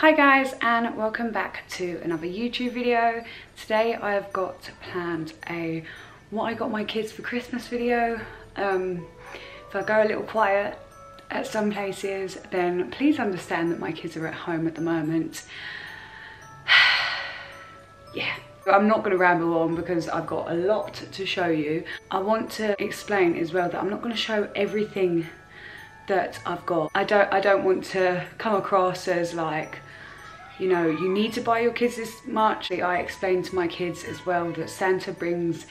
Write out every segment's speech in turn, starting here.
Hi guys and welcome back to another YouTube video. Today I've got planned a what I got my kids for Christmas video. If I go a little quiet at some places, then please understand that my kids are at home at the moment. Yeah. I'm not going to ramble on because I've got a lot to show you. I want to explain as well that I'm not going to show everything that I've got. I don't want to come across as like, you know, you need to buy your kids this much. I explained to my kids as well that Santa brings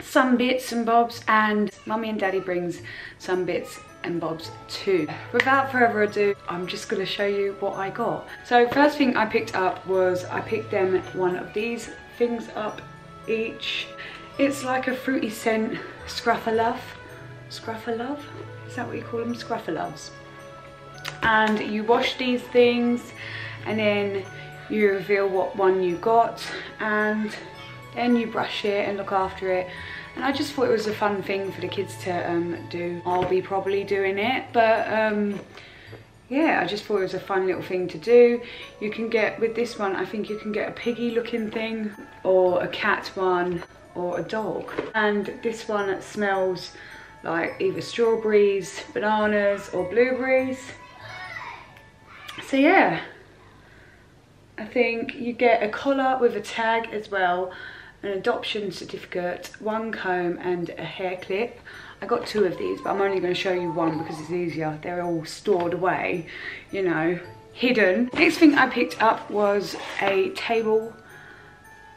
some bits and bobs and Mummy and Daddy brings some bits and bobs too. Without further ado, I'm just going to show you what I got. So first thing I picked up was I picked them one of these things up each. It's like a fruity scent Scruffaluff. Scruffaluff? Is that what you call them? Scruffaluffs. And you wash these things and then you reveal what one you got and then you brush it and look after it. And I just thought it was a fun thing for the kids to do. I'll be probably doing it, but yeah, I just thought it was a fun little thing to do. You can get, with this one, I think you can get a piggy looking thing or a cat one or a dog. And this one smells like either strawberries, bananas or blueberries. So yeah, I think you get a collar with a tag as well, an adoption certificate, one comb and a hair clip. I got two of these, but I'm only going to show you one because it's easier. They're all stored away, you know, hidden. Next thing I picked up was a table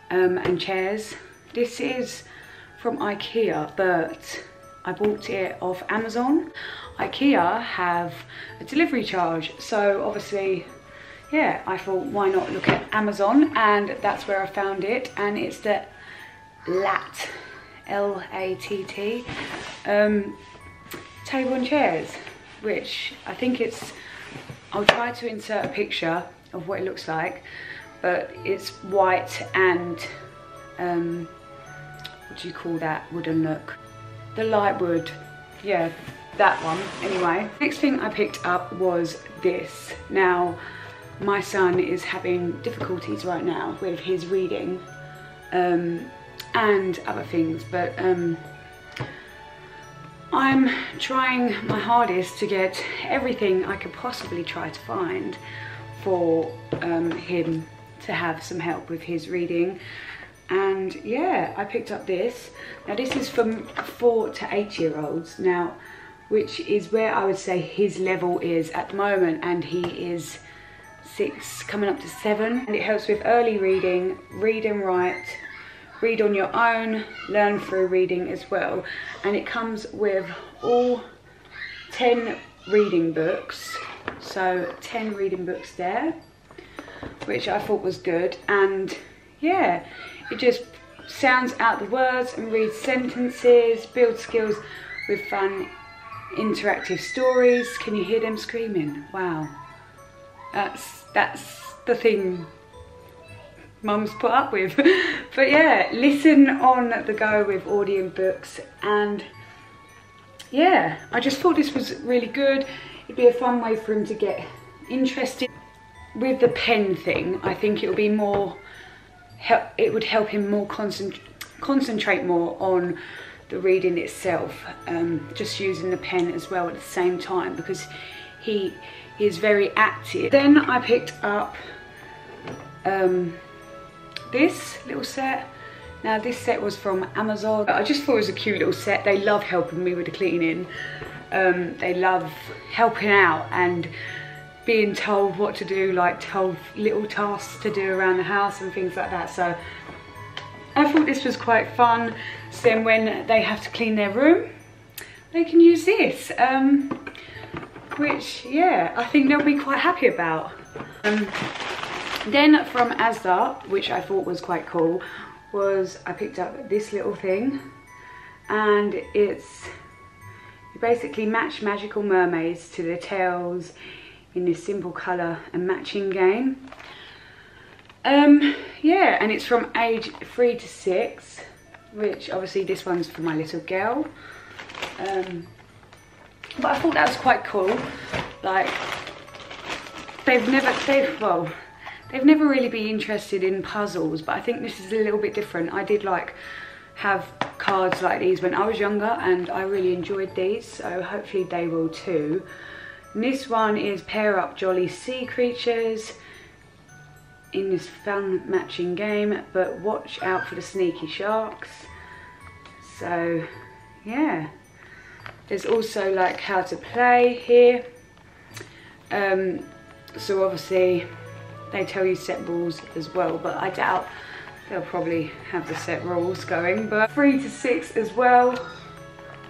and chairs. This is from IKEA, but I bought it off Amazon. IKEA have a delivery charge, so obviously, yeah, I thought why not look at Amazon, and that's where I found it, and it's the LATT, L-A-T-T, table and chairs, which I think it's, I'll try to insert a picture of what it looks like, but it's white and, what do you call that wooden look? The light wood, yeah, that one. Anyway, next thing I picked up was this. Now, my son is having difficulties right now with his reading and other things, but I'm trying my hardest to get everything I could possibly try to find for him to have some help with his reading. And yeah, I picked up this. Now this is from 4 to 8 year olds now, which is where I would say his level is at the moment, and he is 6 coming up to 7, and it helps with early reading, read and write, read on your own, learn through reading as well, and it comes with all 10 reading books, so 10 reading books there, which I thought was good. And yeah, it just sounds out the words and reads sentences, builds skills with fun, interactive stories. Can you hear them screaming? Wow. That's the thing Mum's put up with. But yeah, listen on the go with audiobooks, and yeah, I just thought this was really good. It'd be a fun way for him to get interested. With the pen thing, I think it'll be more... it would help him more concentrate more on the reading itself, just using the pen as well at the same time, because he is very active. Then I picked up this little set. Now this set was from Amazon. I just thought it was a cute little set. They love helping me with the cleaning. They love helping out and being told what to do, like told little tasks to do around the house and things like that. So I thought this was quite fun. So then when they have to clean their room, they can use this, which, yeah, I think they'll be quite happy about. Then from Asda, which I thought was quite cool, was I picked up this little thing, and it's, you basically match magical mermaids to their tails in this simple colour and matching game. Yeah, and it's from age 3 to 6, which obviously this one's for my little girl. But I thought that was quite cool. Like, They've never really been interested in puzzles, but I think this is a little bit different. I did like have cards like these when I was younger and I really enjoyed these, so hopefully they will too. And this one is Pair Up Jolly Sea Creatures in this fun matching game, but watch out for the sneaky sharks. So yeah, there's also like how to play here. So obviously they tell you set rules as well, but I doubt they'll probably have the set rules going, but 3 to 6 as well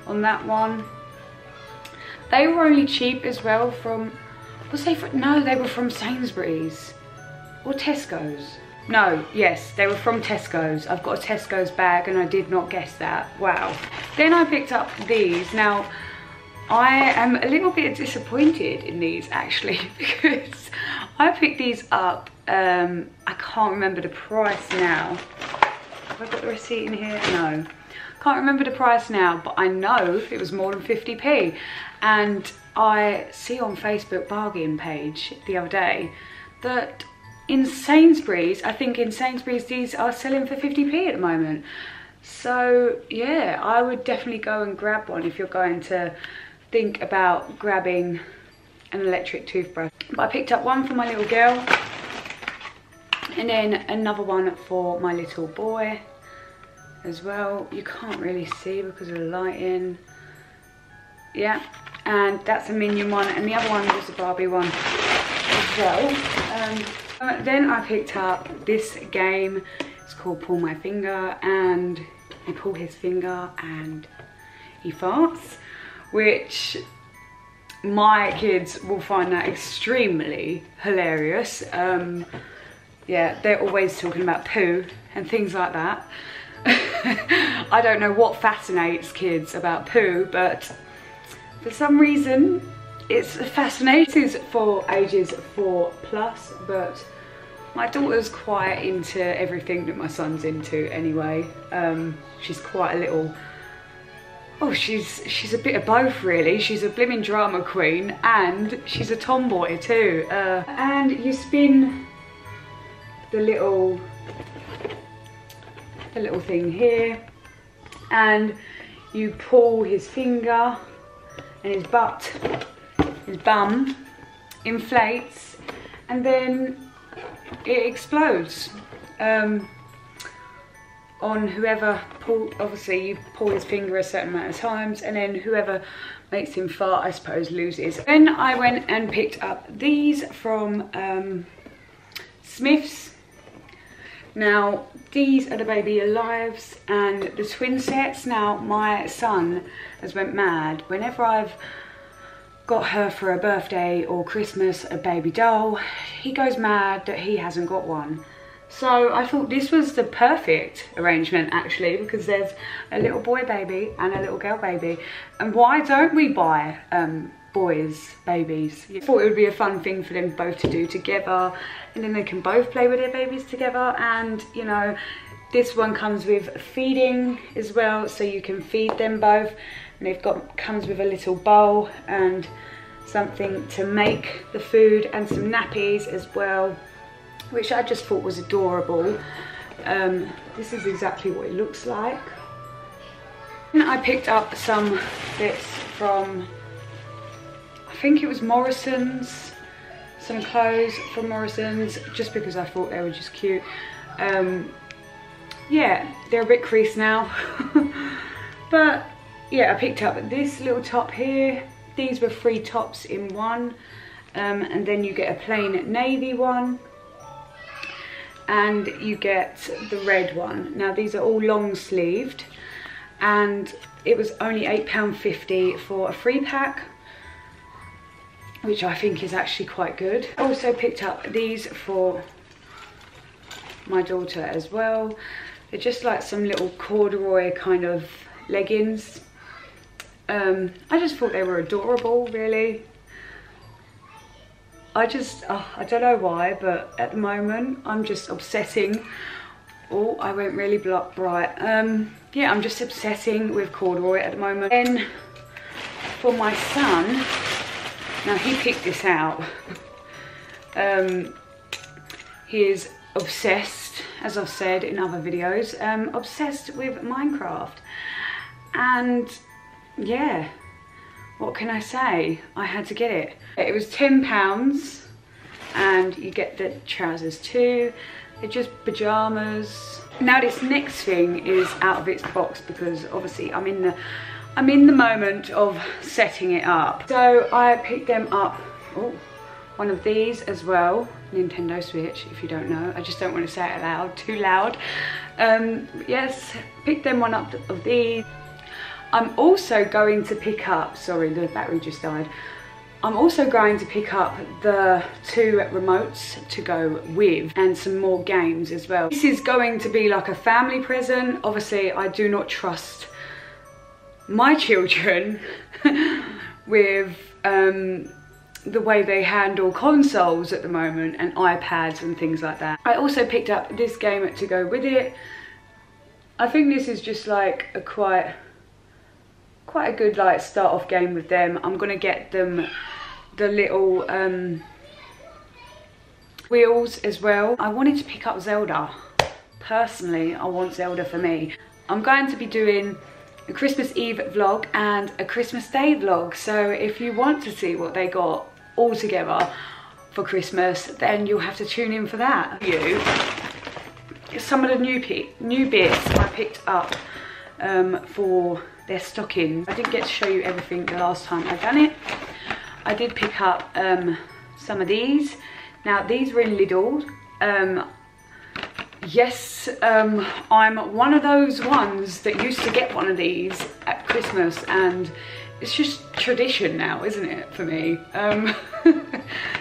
on that one. They were only cheap as well from, they were from Sainsbury's or Tesco's. No, yes, they were from Tesco's. I've got a Tesco's bag and I did not guess that. Wow. Then I picked up these. Now, I am a little bit disappointed in these actually, because I picked these up, I can't remember the price now. Have I got the receipt in here? No. Can't remember the price now, but I know it was more than 50p. And I see on Facebook bargain page the other day that in Sainsbury's, I think in Sainsbury's these are selling for 50p at the moment. So yeah, I would definitely go and grab one if you're going to think about grabbing an electric toothbrush. But I picked up one for my little girl and then another one for my little boy as well. You can't really see because of the lighting. Yeah, and that's a Minion one, and the other one was a Barbie one as well. Then I picked up this game. It's called Pull My Finger, and you pull his finger and he farts, which my kids will find that extremely hilarious. Yeah, they're always talking about poo and things like that. I don't know what fascinates kids about poo, but for some reason it's fascinating for ages 4+, but my daughter's quite into everything that my son's into anyway. She's quite a little, she's a bit of both really. She's a blimmin' drama queen and she's a tomboy too. And you spin the little thing here and you pull his finger and his butt, his bum inflates and then it explodes on whoever pulled. Obviously you pull his finger a certain amount of times and then whoever makes him fart, I suppose, loses. Then I went and picked up these from Smith's. Now these are the Baby Alives and the twin sets. Now my son has went mad whenever I've got her for a birthday or Christmas a baby doll. He goes mad that he hasn't got one. So I thought this was the perfect arrangement actually, because there's a little boy baby and a little girl baby, and why don't we buy boys babies? I thought it would be a fun thing for them both to do together, and then they can both play with their babies together. And you know, this one comes with feeding as well, so you can feed them both, and they've got, comes with a little bowl and something to make the food and some nappies as well, which I just thought was adorable. This is exactly what it looks like. And I picked up some bits from, I think it was Morrison's, some clothes from Morrison's, just because I thought they were just cute. Yeah, they're a bit creased now. But yeah, I picked up this little top here. These were 3 tops in one, and then you get a plain navy one and you get the red one. Now these are all long sleeved and it was only £8.50 for a 3-pack, which I think is actually quite good. I also picked up these for my daughter as well. They're just like some little corduroy kind of leggings. I just thought they were adorable really. I don't know why, but at the moment I'm just obsessing. Oh, I went really bright. Yeah, I'm just obsessing with corduroy at the moment. Then for my son, now he picked this out He is obsessed, as I've said in other videos, obsessed with Minecraft. And yeah, what can I say? I had to get it. It was £10 and you get the trousers too. They're just pajamas. Now this next thing is out of its box because obviously I'm in the moment of setting it up. So I picked them up, one of these as well, Nintendo Switch, if you don't know. I just don't want to say it aloud, too loud. Yes, picked them one up of these. I'm also going to pick up, sorry, the battery just died. I'm also going to pick up the two remotes to go with and some more games as well. This is going to be like a family present. Obviously, I do not trust my children with the way they handle consoles at the moment and iPads and things like that. I also picked up this game to go with it. I think this is just like a quite a good like start off game with them. I'm gonna get them the little wheels as well. I wanted to pick up Zelda. Personally, I want Zelda for me. I'm going to be doing a Christmas Eve vlog and a Christmas Day vlog, so if you want to see what they got all together for Christmas, then you'll have to tune in for that. Some of the new bits I picked up for their stockings. I didn't get to show you everything the last time I've done it. I did pick up some of these. Now these were in Lidl. Yes, I'm one of those ones that used to get one of these at Christmas, and it's just tradition now, isn't it, for me?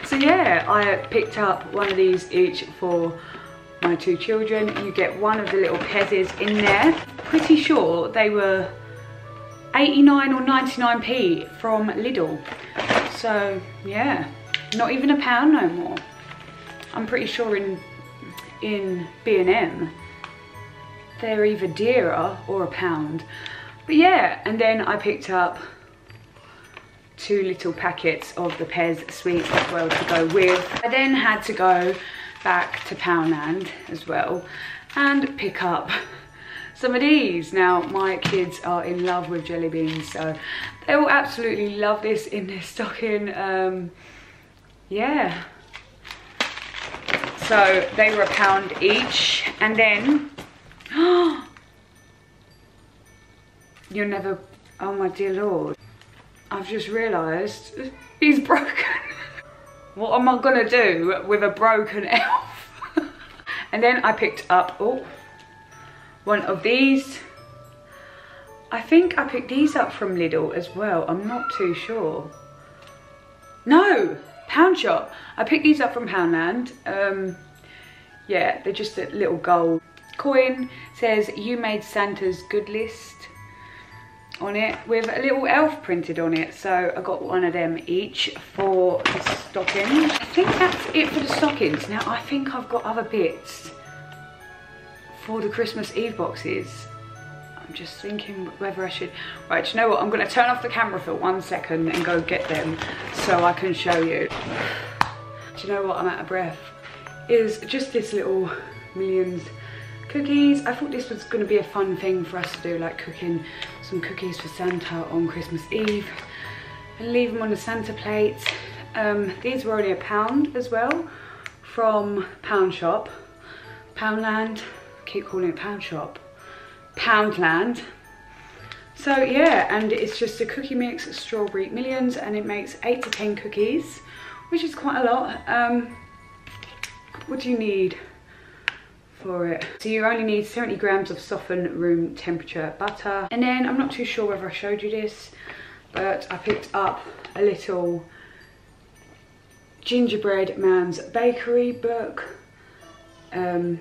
So yeah, I picked up one of these each for my two children. You get one of the little Pezzies in there. Pretty sure they were 89 or 99p from Lidl. So yeah, not even a pound no more. I'm pretty sure in B&M they're either dearer or a pound, but yeah. And then I picked up two little packets of the Pez sweets as well to go with. I then had to go back to Poundland as well and pick up some of these. Now my kids are in love with jelly beans, so they will absolutely love this in their stocking. Yeah, so they were £1 each. And then, oh my dear Lord, I've just realised he's broken. What am I gonna do with a broken elf? And then I picked up, one of these. I think I picked these up from Lidl as well. I'm not too sure. No! Pound shop. I picked these up from Poundland. Yeah, they're just a little gold coin. Says you made Santa's good list on it with a little elf printed on it. So I got one of them each for the stockings. I think that's it for the stockings. Now I think I've got other bits for the Christmas Eve boxes. I'm just thinking whether I should. Right, do you know what? I'm going to turn off the camera for 1 second and go get them so I can show you. Do you know what? I'm out of breath. Is just this little Minions cookies. I thought this was going to be a fun thing for us to do, like cooking some cookies for Santa on Christmas Eve and leave them on the Santa plate. These were only £1 as well from Pound Shop. Poundland. I keep calling it Pound Shop. Poundland. So yeah, and it's just a cookie mix, strawberry Minions, and it makes 8 to 10 cookies, which is quite a lot. What do you need for it? So you only need 70 grams of softened room temperature butter. And then I'm not too sure whether I showed you this, but I picked up a little Gingerbread Man's Bakery book. I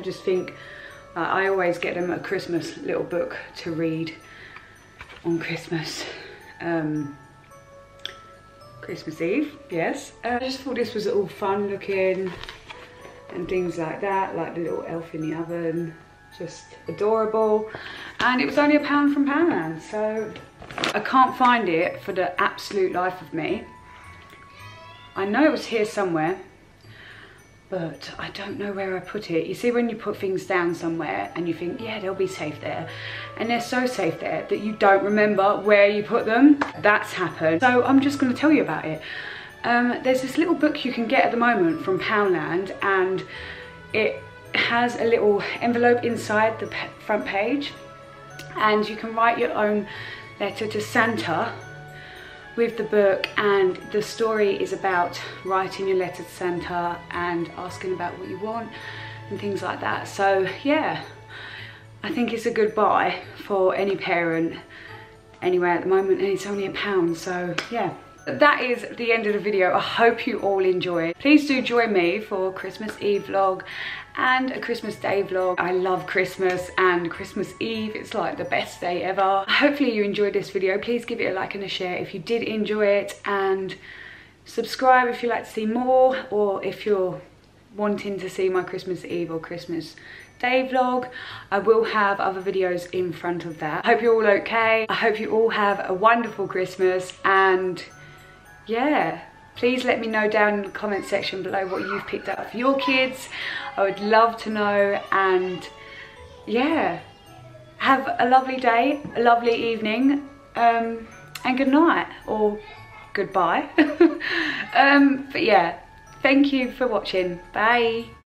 just think I always get them a Christmas little book to read on Christmas, Christmas Eve, yes. I just thought this was all fun looking and things like that, like the little elf in the oven, just adorable. And it was only £1 from Poundland, so I can't find it for the absolute life of me. I know it was here somewhere, but I don't know where I put it. You see when you put things down somewhere and you think, yeah, they'll be safe there, and they're so safe there that you don't remember where you put them? That's happened. So I'm just gonna tell you about it. There's this little book you can get at the moment from Poundland, and it has a little envelope inside the front page, and you can write your own letter to Santa with the book, and the story is about writing your letter to Santa and asking about what you want and things like that. So yeah, I think it's a good buy for any parent anywhere at the moment, and it's only £1, so yeah. That is the end of the video. I hope you all enjoy it. Please do join me for a Christmas Eve vlog and a Christmas Day vlog. I love Christmas and Christmas Eve. It's like the best day ever. Hopefully you enjoyed this video. Please give it a like and a share if you did enjoy it, and subscribe if you'd like to see more, or if you're wanting to see my Christmas Eve or Christmas Day vlog. I will have other videos in front of that. I hope you're all okay. I hope you all have a wonderful Christmas, and yeah, please let me know down in the comment section below what you've picked up for your kids. I would love to know, and yeah, have a lovely day, a lovely evening, and good night, or goodbye. But yeah, thank you for watching. Bye.